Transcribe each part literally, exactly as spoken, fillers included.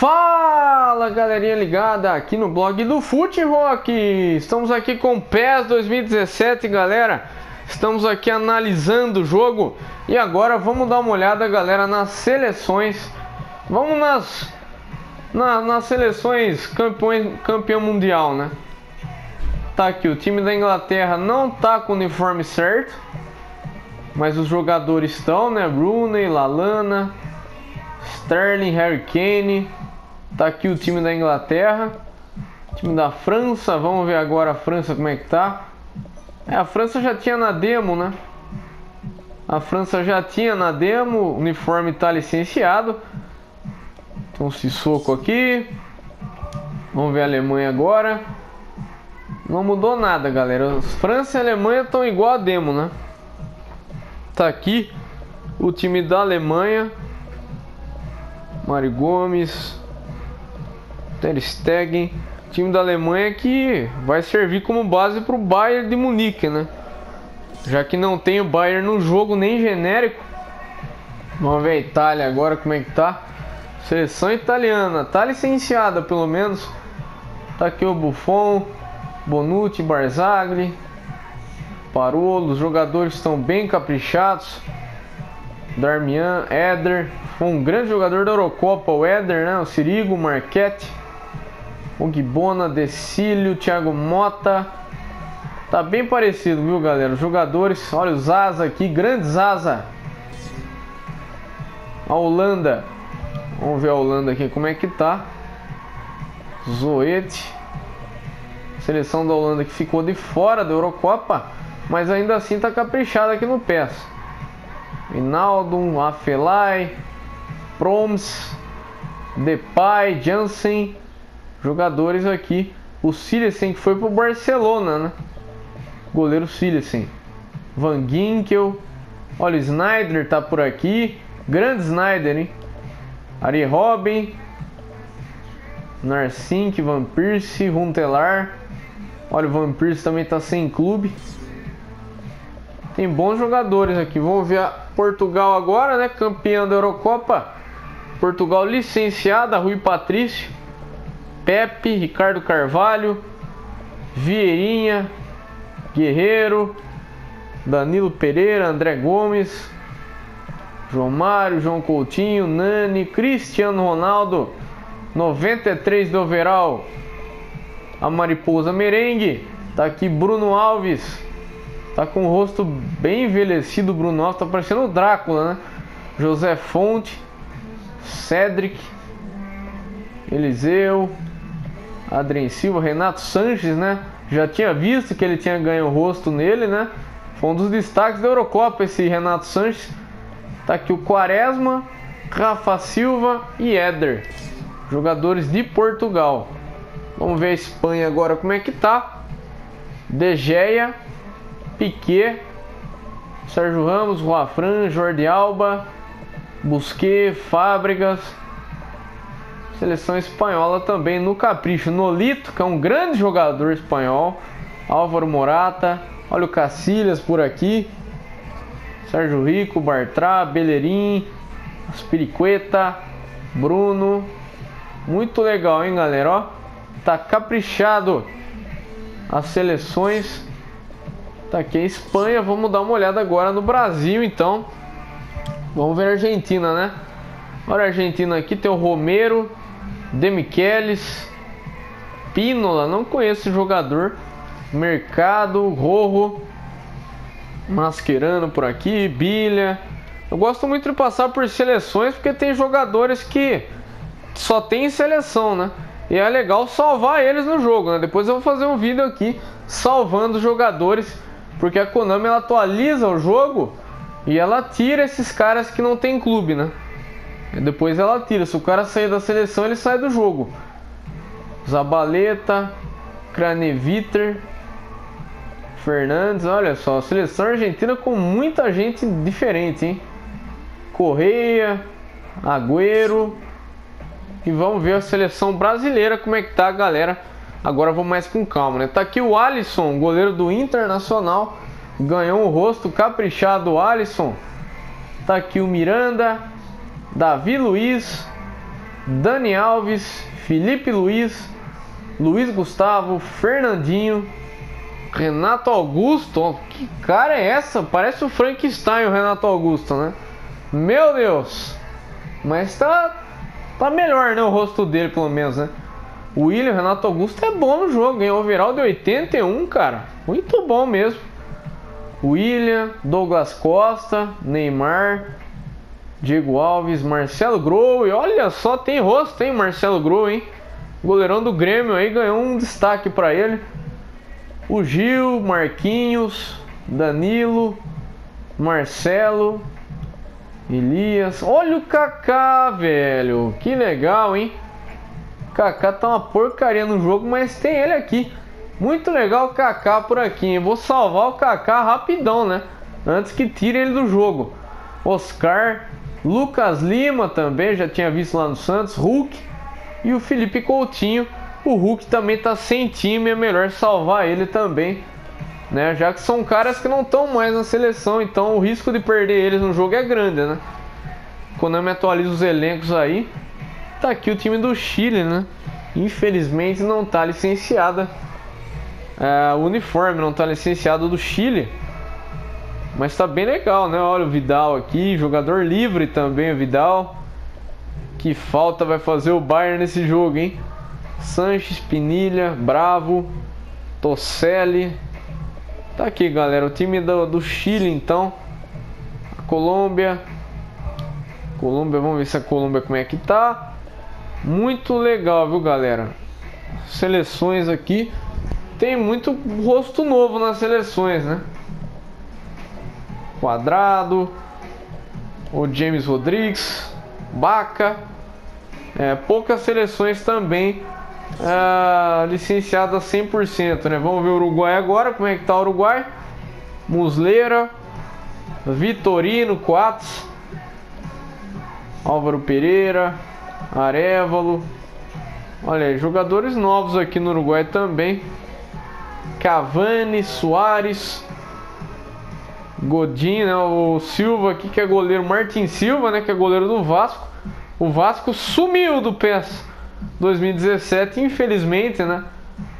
Fala galerinha ligada aqui no blog do Fut_Rock. Estamos aqui com PES dois mil e dezessete, galera. Estamos aqui analisando o jogo. E agora vamos dar uma olhada, galera, nas seleções. Vamos nas, na, nas seleções campeões, campeão mundial, né? Tá aqui, o time da Inglaterra não tá com o uniforme certo, mas os jogadores estão, né? Rooney, Lallana, Sterling, Harry Kane. Tá aqui o time da Inglaterra. O time da França, vamos ver agora a França como é que tá. É, a França já tinha na demo, né? A França já tinha na demo, o uniforme tá licenciado. Então um Sissoko aqui. Vamos ver a Alemanha agora. Não mudou nada, galera. As França e a Alemanha estão igual a demo, né? Tá aqui o time da Alemanha. Mari Gomes, Ter Stegen, time da Alemanha que vai servir como base para o Bayern de Munique, né? Já que não tem o Bayern no jogo, nem genérico. Vamos ver a Itália agora como é que tá. Seleção italiana, tá licenciada pelo menos. Tá aqui o Buffon, Bonucci, Barzagli, Parolo, os jogadores estão bem caprichados. Darmian, Éder, um grande jogador da Eurocopa, o Éder, né? O Sirigo, Marquette, o Gibona, Decílio, Thiago Mota. Tá bem parecido, viu, galera? Os jogadores, olha os Zaza aqui, grande Zaza. A Holanda, vamos ver a Holanda aqui como é que tá. Zoete, seleção da Holanda que ficou de fora da Eurocopa, mas ainda assim tá caprichada aqui no PES. Rinaldo, Afelay, Proms, Depay, Jansen, jogadores aqui. O Cillessen que foi pro Barcelona, né? Goleiro Cillessen, Van Ginkel, olha o Sneijder tá por aqui, grande Sneijder, hein? Ari Robben, Narsink, Van Persie, Runtelar, olha o Van Persie também tá sem clube. Tem bons jogadores aqui. Vamos ver a Portugal agora, né? Campeã da Eurocopa. Portugal licenciada, Rui Patrício, Pepe, Ricardo Carvalho, Vieirinha, Guerreiro, Danilo Pereira, André Gomes, João Mário, João Coutinho, Nani, Cristiano Ronaldo, noventa e três do overall. A Mariposa Merengue. Tá aqui Bruno Alves. Tá com o rosto bem envelhecido, Bruno Alves. Tá parecendo o Drácula, né? José Fonte, Cedric, Eliseu, Adrien Silva, Renato Sanches, né? Já tinha visto que ele tinha ganho o rosto nele, né? Foi um dos destaques da Eurocopa esse Renato Sanches. Tá aqui o Quaresma, Rafa Silva e Éder, jogadores de Portugal. Vamos ver a Espanha agora como é que tá. De Gea, Piquet, Sérgio Ramos, Juanfran, Jordi Alba, Busquets, Fábregas. Seleção espanhola também no capricho. Nolito, que é um grande jogador espanhol. Álvaro Morata. Olha o Casillas por aqui. Sérgio Rico, Bartra, Bellerin, Aspiricueta, Bruno. Muito legal, hein, galera? Ó, tá caprichado as seleções. Tá aqui a Espanha, vamos dar uma olhada agora no Brasil, então. Vamos ver a Argentina, né? Olha a Argentina aqui, tem o Romero, De Michelis, Pínola, não conheço esse jogador. Mercado, Rojo, Mascherano por aqui, Bilha. Eu gosto muito de passar por seleções, porque tem jogadores que só tem seleção, né? E é legal salvar eles no jogo, né? Depois eu vou fazer um vídeo aqui salvando os jogadores, porque a Konami ela atualiza o jogo e ela tira esses caras que não tem clube, né? E depois ela tira. Se o cara sair da seleção, ele sai do jogo. Zabaleta, Craneviter, Fernandes. Olha só, a seleção argentina com muita gente diferente, hein? Correia, Agüero. E vamos ver a seleção brasileira como é que tá, galera. Agora vou mais com calma, né? Tá aqui o Alisson, goleiro do Internacional. Ganhou um rosto caprichado, o Alisson. Tá aqui o Miranda, Davi Luiz, Dani Alves, Felipe Luiz, Luiz Gustavo, Fernandinho, Renato Augusto. Oh, que cara é essa? Parece o Frankenstein o Renato Augusto, né? Meu Deus! Mas tá, tá melhor, né? O rosto dele, pelo menos, né? O William Renato Augusto é bom no jogo, ganhou overall de oitenta e um, cara. Muito bom mesmo. William, Douglas Costa, Neymar, Diego Alves, Marcelo Grou. E olha só, tem rosto, hein? Marcelo Grou, hein? Goleirão do Grêmio aí, ganhou um destaque pra ele. O Gil, Marquinhos, Danilo, Marcelo, Elias. Olha o Kaká, velho. Que legal, hein? Kaká tá uma porcaria no jogo, mas tem ele aqui. Muito legal o Kaká por aqui, hein? Vou salvar o Kaká rapidão, né? Antes que tire ele do jogo. Oscar, Lucas Lima também, já tinha visto lá no Santos. Hulk e o Felipe Coutinho. O Hulk também tá sem time, é melhor salvar ele também, né? Já que são caras que não estão mais na seleção, então o risco de perder eles no jogo é grande, né? Quando eu me atualizo os elencos aí, tá aqui o time do Chile, né? Infelizmente não tá licenciada é, o uniforme, não tá licenciado do Chile. Mas tá bem legal, né? Olha o Vidal aqui, jogador livre também o Vidal. Que falta vai fazer o Bayern nesse jogo, hein? Sanches, Pinilha, Bravo, Toselli. Tá aqui, galera, o time do, do Chile, então. A Colômbia. Colômbia, vamos ver se a Colômbia como é que tá. Muito legal, viu, galera? Seleções aqui. Tem muito rosto novo nas seleções, né? Quadrado, o James Rodrigues, Baca. É, poucas seleções também ah, licenciadas cem por cento, né? Vamos ver o Uruguai agora, como é que tá o Uruguai. Muslera, Vitorino, Coates, Álvaro Pereira, Arévalo. Olha aí, jogadores novos aqui no Uruguai também. Cavani, Soares, Godin, né? O Silva aqui que é goleiro, Martin Silva, né? Que é goleiro do Vasco. O Vasco sumiu do PES dois mil e dezessete, infelizmente, né?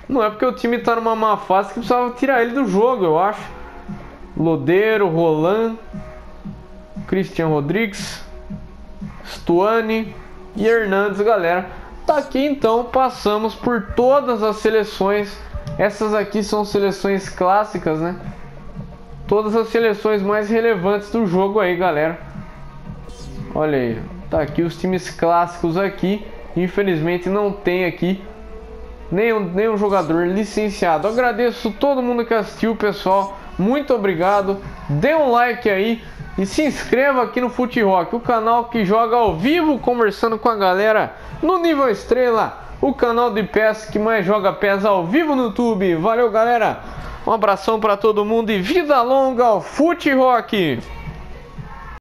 Não é porque o time tá numa má fase que precisava tirar ele do jogo, eu acho. Lodeiro, Roland, Christian Rodrigues, Stuani e Hernandes, galera. Tá aqui, então, passamos por todas as seleções. Essas aqui são seleções clássicas, né? Todas as seleções mais relevantes do jogo aí, galera. Olha aí. Tá aqui os times clássicos aqui. Infelizmente não tem aqui nenhum, nenhum jogador licenciado. Eu agradeço todo mundo que assistiu, pessoal. Muito obrigado. Dê um like aí e se inscreva aqui no Fut_Rock, o canal que joga ao vivo, conversando com a galera no nível estrela. O canal de PES que mais joga PES ao vivo no YouTube. Valeu, galera. Um abração para todo mundo e vida longa ao Fut_Rock.